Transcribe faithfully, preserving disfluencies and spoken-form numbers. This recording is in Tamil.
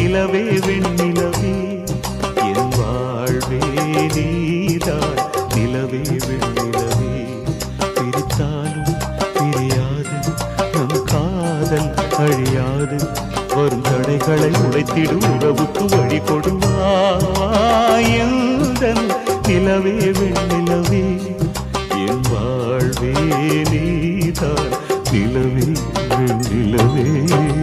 நிலவே வெண்ணிலவே.